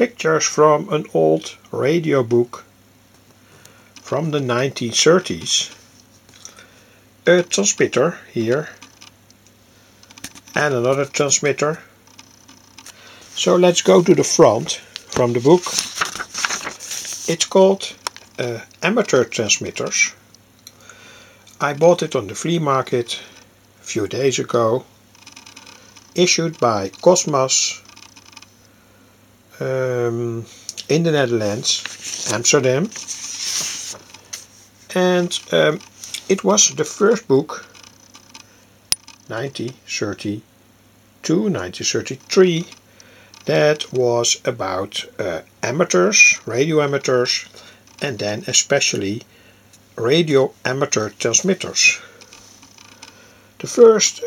Pictures from an old radio book from the 1930s. A transmitter here and another transmitter. So let's go to the front from the book. It's called Amateur Transmitters. I bought it on the flea market a few days ago. Issued by Cosmas in the Netherlands, Amsterdam, and it was the first book, 1932, 1933, that was about amateurs, radio amateurs, and then especially radio amateur transmitters. The first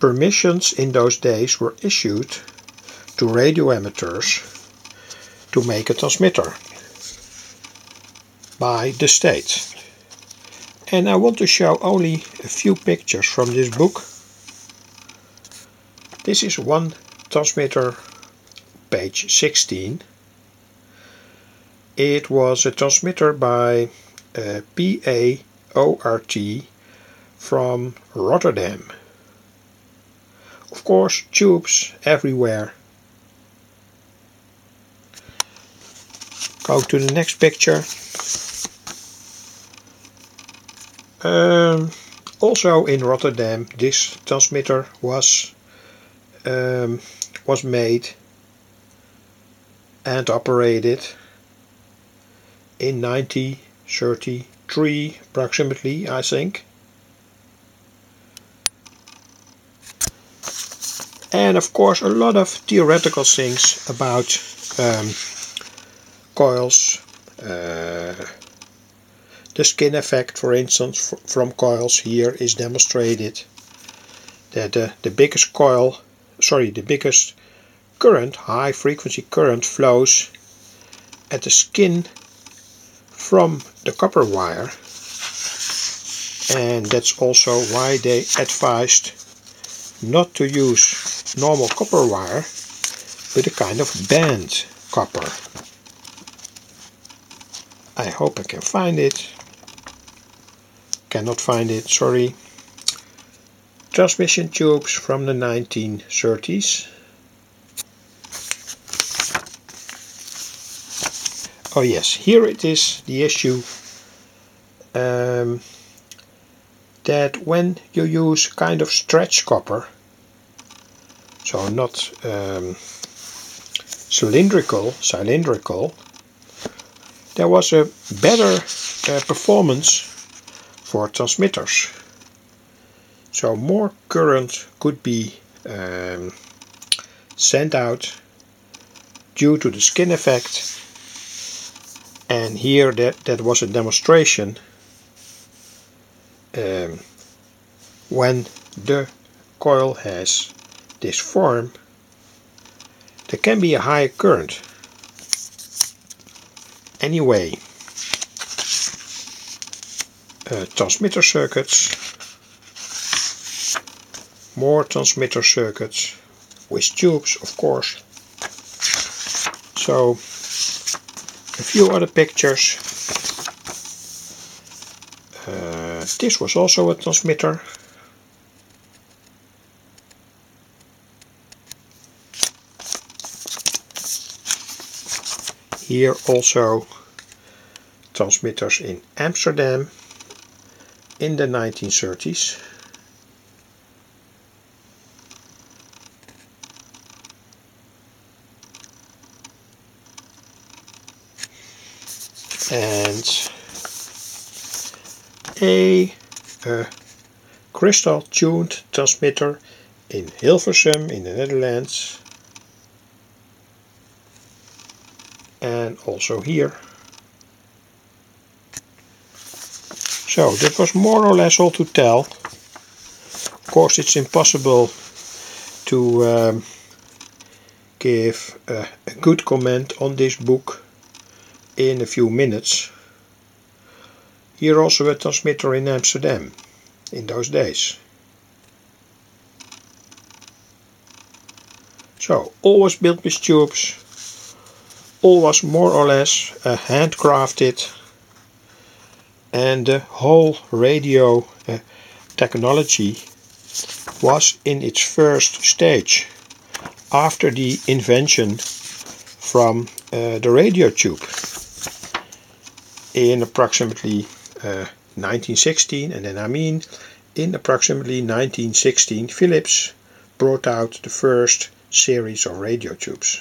permissions in those days were issued to radio amateurs to make a transmitter by the state. And I want to show only a few pictures from this book. This is one transmitter, page 16. It was a transmitter by PAORT from Rotterdam. Of course, tubes everywhere. Go to the next picture. Also in Rotterdam, this transmitter was made and operated in 1933, approximately, I think. And of course a lot of theoretical things about coils, the skin effect, for instance, from coils here is demonstrated. That the biggest coil, sorry, the biggest current, high frequency current, flows at the skin from the copper wire, and that's also why they advised not to use normal copper wire, but a kind of band copper. I hope I can find it. Cannot find it, sorry. Transmission tubes from the 1930s. Oh yes, here it is, the issue that when you use kind of stretch copper, so not cylindrical, there was a better performance for transmitters. So more current could be sent out due to the skin effect, and here that was a demonstration. When the coil has this form, there can be a higher current. Anyway, transmitter circuits, more transmitter circuits with tubes, of course. So, a few other pictures. This was also a transmitter. Here also transmitters in Amsterdam in the 1930s. And a crystal tuned transmitter in Hilversum in the Netherlands, and also here. So that was more or less all to tell. Of course it's impossible to give a good comment on this book in a few minutes. Here also a transmitter in Amsterdam, in those days. So always built with tubes, always more or less handcrafted, and the whole radio technology was in its first stage after the invention from the radio tube in approximately 1916, and then in approximately 1916 Philips brought out the first series of radio tubes.